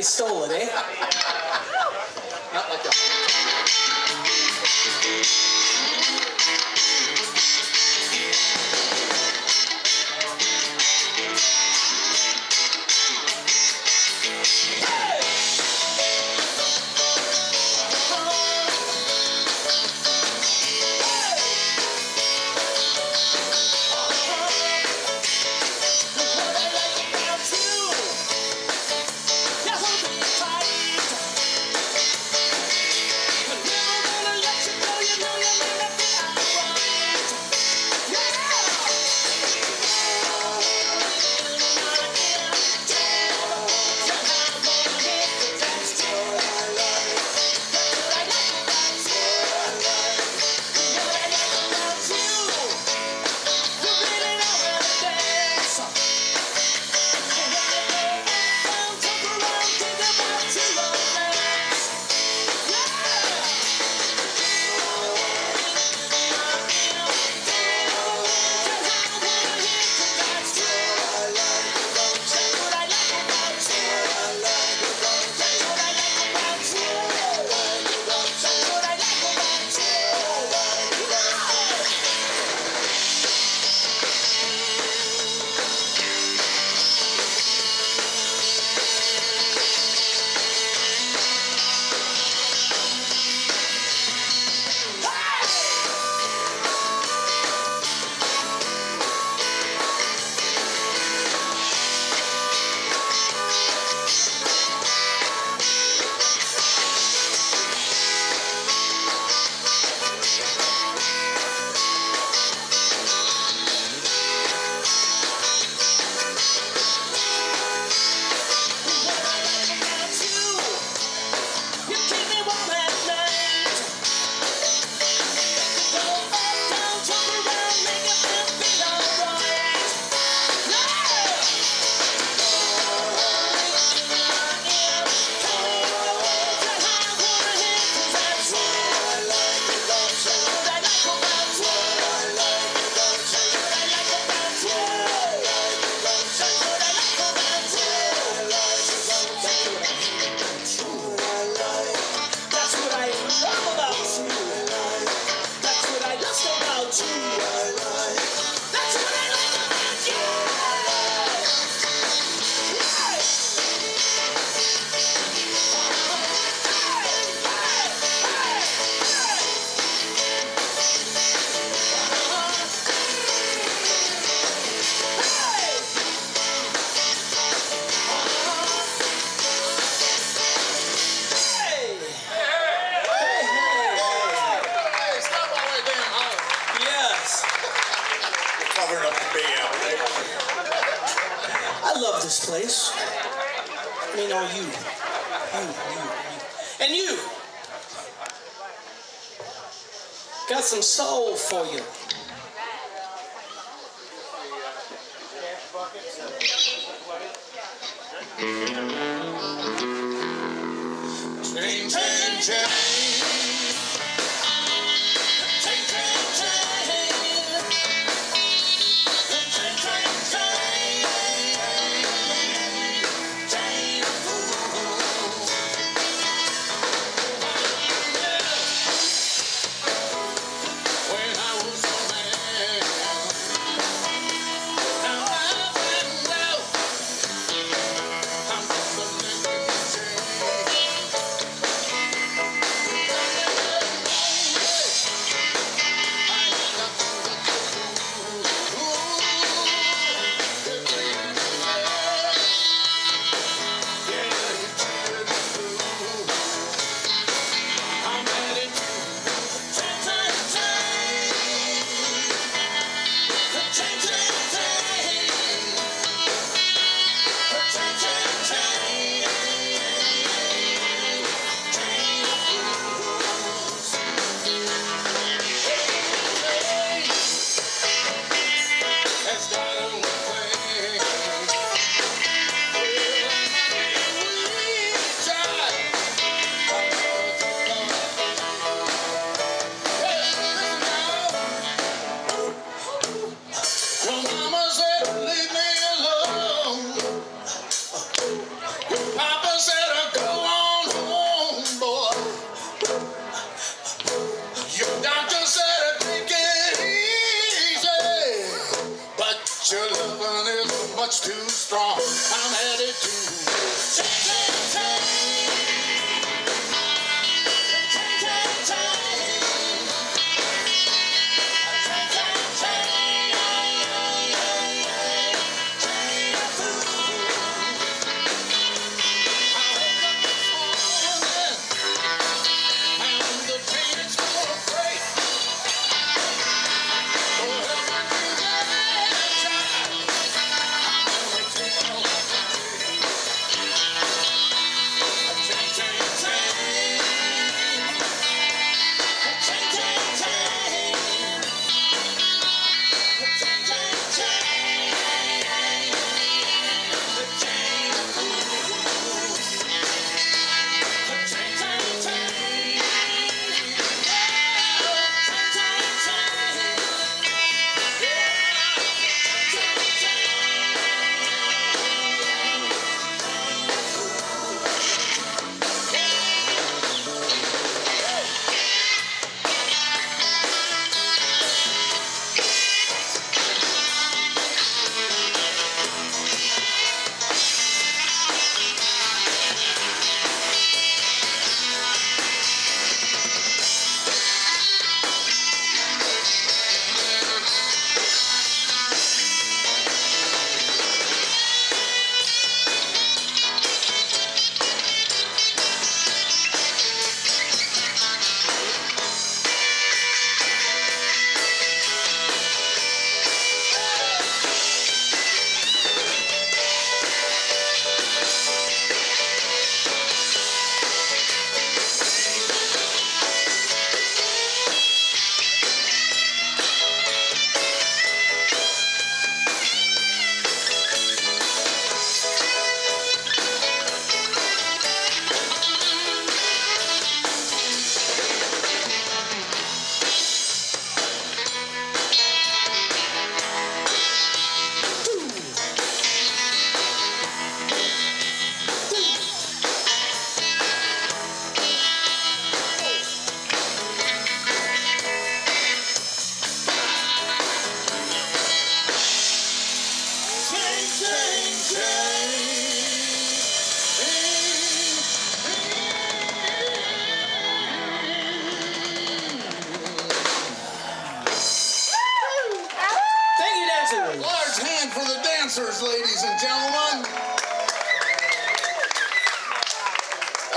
he stole it, eh? Not like I love this place. I mean, all you. And you. Got some soul for you. Change, change, change.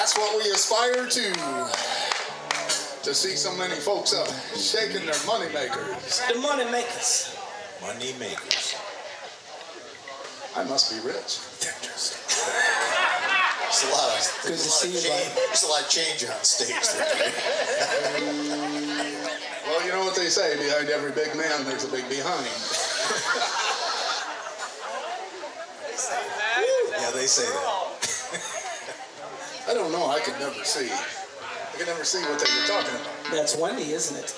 That's what we aspire to see so many folks up shaking their money makers. The money makers. Money makers. I must be rich. There's a lot of, good to see you, buddy. There's a lot of change on stage. Well, you know what they say, behind every big man, there's a big behind. They say that. Yeah, they say that. I don't know. I could never see. I could never see what they were talking about. That's Wendy, isn't it?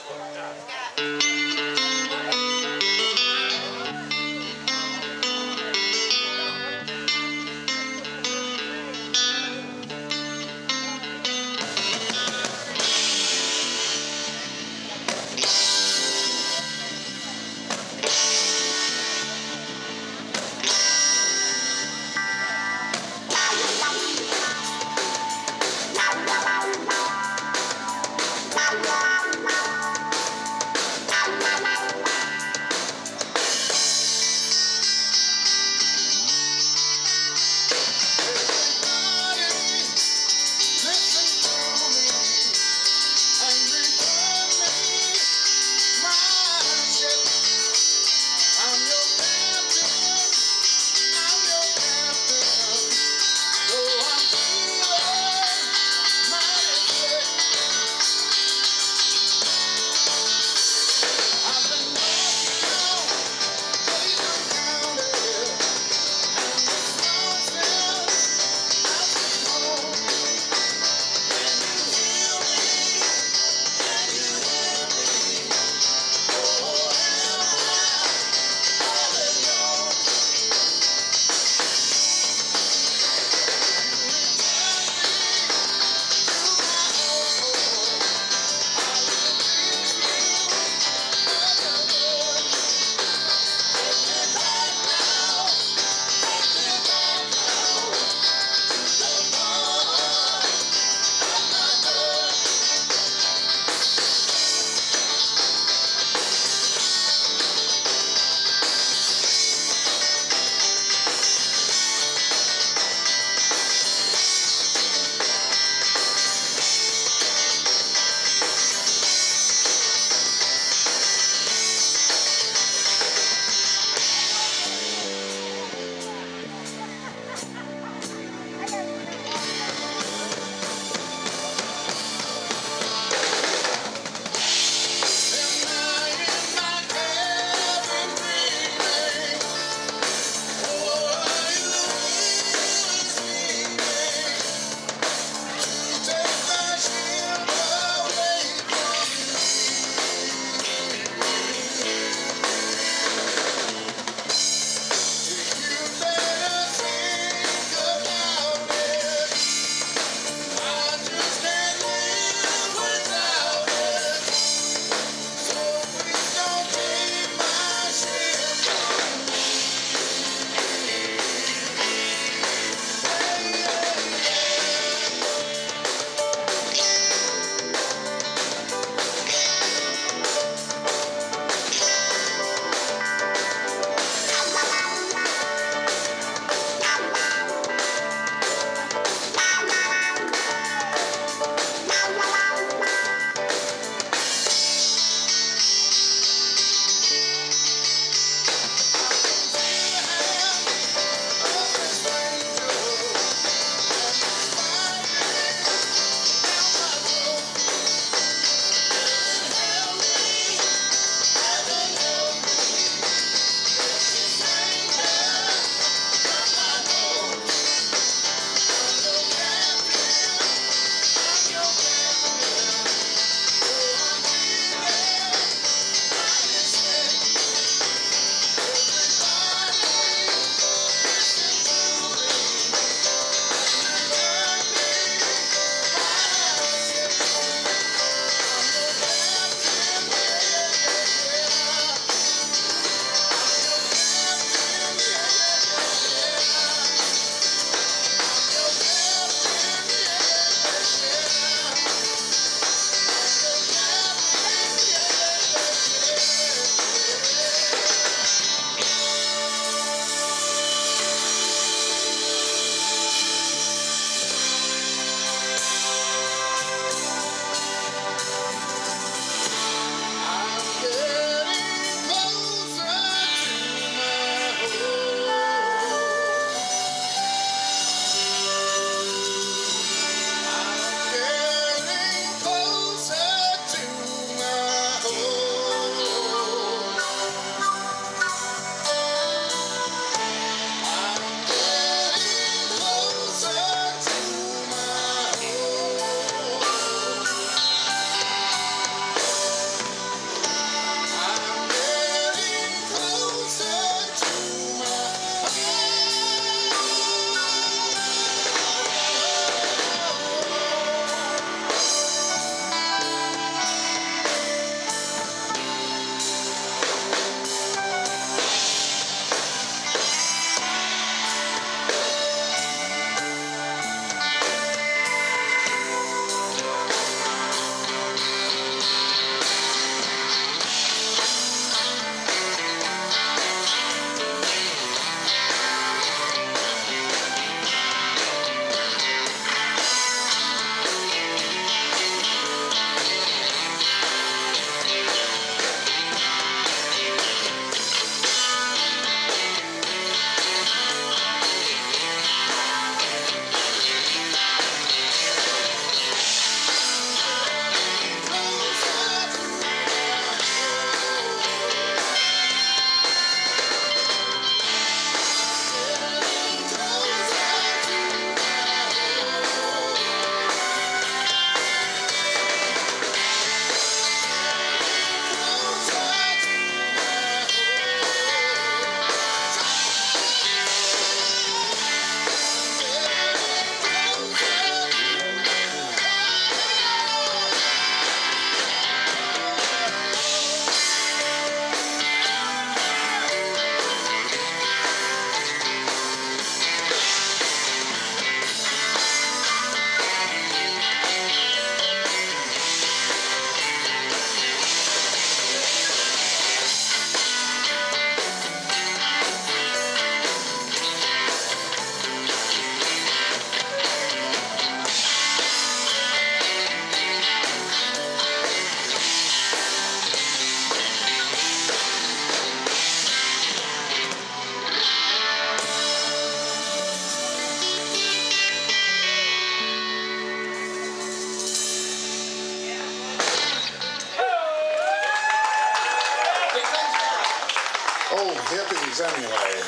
movies anyway.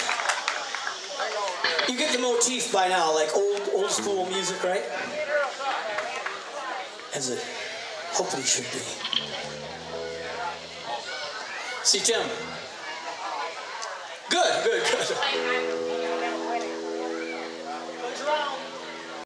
You get the motif by now, like old school music, right? As it hopefully should be. See, Tim. Good, good, good.